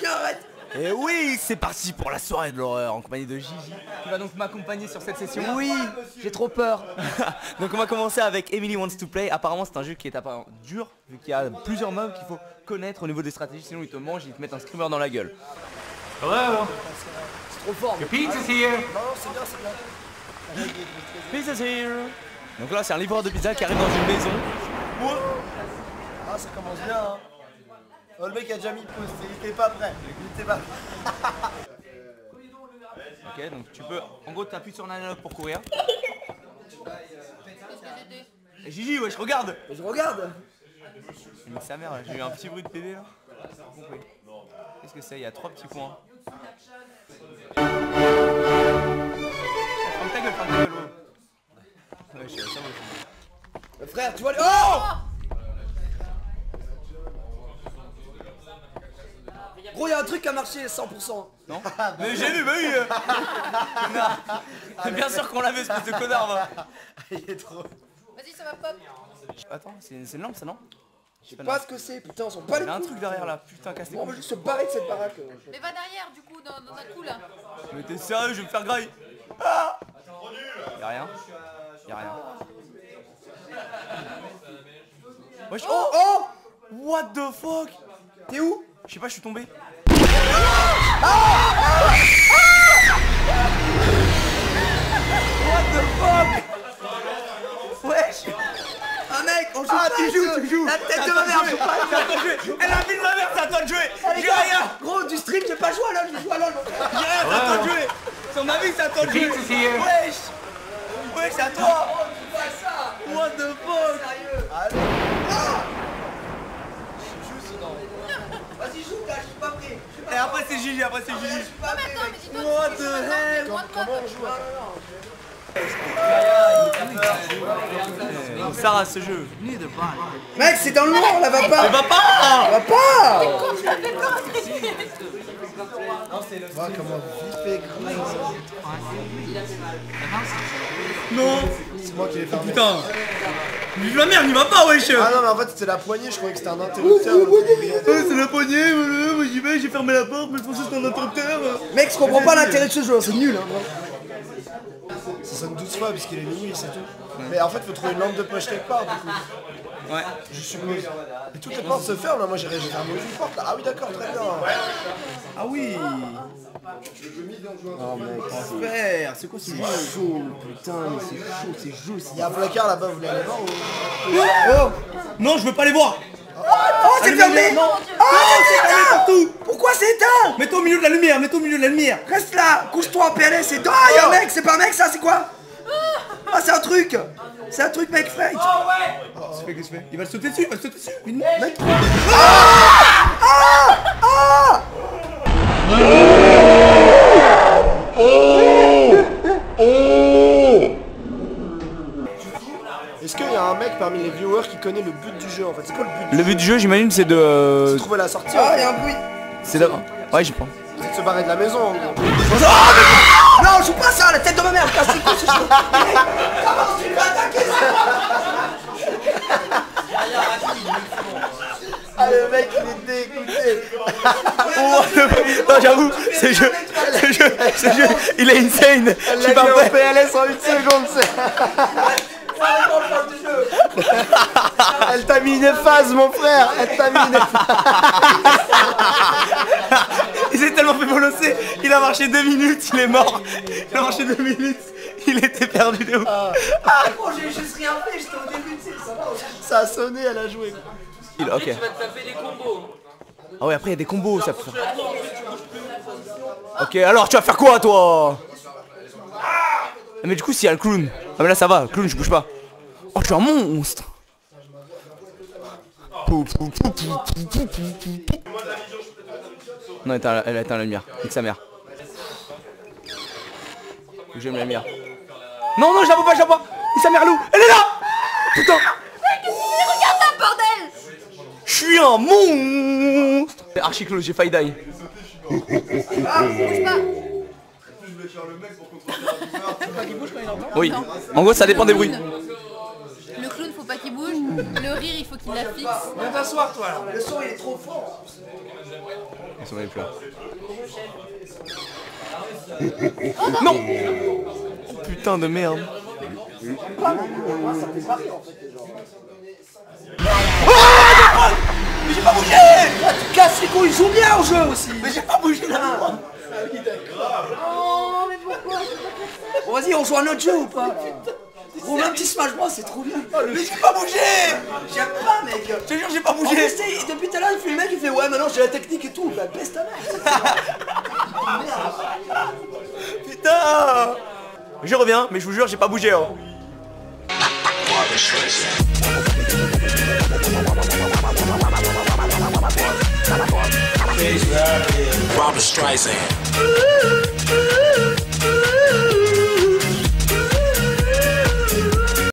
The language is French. chiottes. Et oui, c'est parti pour la soirée de l'horreur en compagnie de Gigi, qui va donc m'accompagner sur cette session. Oui, j'ai trop peur. Donc on va commencer avec Emily Wants to Play. Apparemment c'est un jeu qui est apparemment dur, vu qu'il y a plusieurs mobs qu'il faut connaître au niveau des stratégies, sinon ils te mangent, ils te mettent un screamer dans la gueule. Hello. C'est trop fort. Your pizza's here. Non, c'est bien, c'est bien. Pizza's here. Donc là c'est un livreur de pizza qui arrive dans une maison. Wow. Ah, ça commence bien, hein. Oh, le mec a déjà mis pause, il était pas prêt, Ok, donc tu peux, en gros t'appuies sur l'analogue pour courir. Et Gigi, ouais, je regarde. Mais sa mère, j'ai eu un petit bruit de PD là. Qu'est-ce que c'est? Il y a 3 petits points. Ferme ta gueule. Ouais, je suis assez bon. Frère, tu vois les... Oh! Gros, y'a un truc qui a marché 100%. Non? Mais j'ai vu, C'est bien sûr qu'on l'avait, espèce de connard, va. Il est trop... Vas-y, ça va pop. Attends, c'est une lampe, ça, non? Je sais pas ce que c'est, putain, on s'en bat les couilles. Y'a un truc derrière, là, putain, casse les couilles. On va juste se barrer de cette baraque. Mais va derrière, du coup, dans notre coup, là. Mais t'es sérieux, je vais me faire graille. Ah! Y'a rien. Wesh, oh! What the fuck? T'es où? Je sais pas, je suis tombé. What the fuck? Wesh! Ah mec, on joue pas. Ah tu joues. La tête de ma mère, je joue pas. Elle a vu de ma mère, c'est à toi de jouer. J'ai rien. Gros, du stream, j'ai pas joué à LOL, je joue à LOL. J'ai rien, c'est à toi de jouer. Son avis, c'est à toi de jouer. Wesh! Wesh, c'est à toi. What the fuck? Sérieux? Vas-y, joue là, je suis pas prêt. Et après c'est Gigi, Non mais attends, mais dis-toi, what the hell? Comment on joue? Ça rase ce jeu. Mec, c'est dans le noir, là, va pas. Non, c'est moi qui l'ai fermé. Putain. Vive la merde, n'y va pas, wesh. Ah non, mais en fait c'était la poignée, je croyais que c'était un interrupteur. C'est la poignée, moi j'y vais, j'ai fermé la porte, mais je pensais que c'était un interrupteur. Mec, je comprends pas l'intérêt de ce jeu, c'est nul. Ça sonne 12 fois parce qu'il est minuit, c'est tout. Mais en fait, faut trouver une lampe de poche quelque part, du coup. Ouais. Je suppose. Et toutes les portes se ferment, là. Moi, j'ai fermé une porte, là. Ah oui, d'accord, très bien. Ouais. Ah oui. Oh, mec, super. C'est quoi ce jeu? C'est chaud, putain, mais c'est chaud, c'est juste. Y'a un placard là-bas, vous voulez aller voir ou... Non, je veux pas les voir. Oh, c'est fermé. Oh, c'est éteint. Pourquoi c'est éteint? Mets-toi au milieu de la lumière, Reste là, couche-toi en PLS, c'est... Oh, y'a un mec, c'est pas un mec ça, c'est quoi? Ah, c'est un truc. C'est un truc, mec, frère. Oh, ouais. Qu'est-ce que tu fais? Il va le sauter dessus, Une mec. Est-ce qu'il y a un mec parmi les viewers qui connaît le but du jeu en fait? C'est quoi le but du jeu? Le but du jeu, j'imagine, c'est de... trouver la sortie. Ah, y'a un bruit. C'est de... Ouais, j'y prends. C'est de se barrer de la maison en gros. Non, je joue pas ça, la tête de ma mère, casse les couilles ce jeu. Comment tu peux attaquer ça? Ah, le mec il est dégoûté. Non, j'avoue, ce jeu, il est insane. Je suis pas prêt. Elle l'a mis en PLS en 8 secondes, c'est... Elle t'a mis des phases, mon frère. Il s'est tellement fait bolosser. Il a marché 2 minutes, il est mort. Il était perdu de ouf. J'ai juste rien fait, j'étais au début, tu sais, ça a sonné, elle a joué. Ok. Tu vas te taper des combos. Ah ouais, après il y a des combos, ça peut... Ok, alors tu vas faire quoi, toi? Mais du coup, s'il y a le clown... Ah mais là ça va, le clown je bouge pas. Oh, je suis un monstre. Non, elle a éteint la lumière, nique sa mère. J'aime la lumière. Non, non, je la vois pas. Et sa mère loup, elle est là. Putain. Regarde là, bordel. Je suis un monstre. Archi close, j'ai failli die. Oui, en gros ça dépend des bruits. Le clown faut pas qu'il bouge, le rire il faut qu'il la fixe. Viens t'asseoir toi là, le son il est trop fort. Ils sont dans les fleurs. Non, putain de merde. Ah, mais j'ai pas bougé. Ah, tu casses les couilles, ils jouent bien au jeu aussi. Mais j'ai pas bougé là. Oh, mais pourquoi? Bon, vas-y, on joue à un autre jeu ou pas? Gros, même petit Smash Bros, c'est trop bien. Mais j'ai pas bougé. J'aime pas, mec. Je te jure, j'ai pas bougé. Depuis tout à l'heure, le mec, il fait ouais, maintenant j'ai la technique et tout. Bah, baisse ta mère. Putain. Je reviens, mais je vous jure, j'ai pas bougé. Hein. Robert Streisand.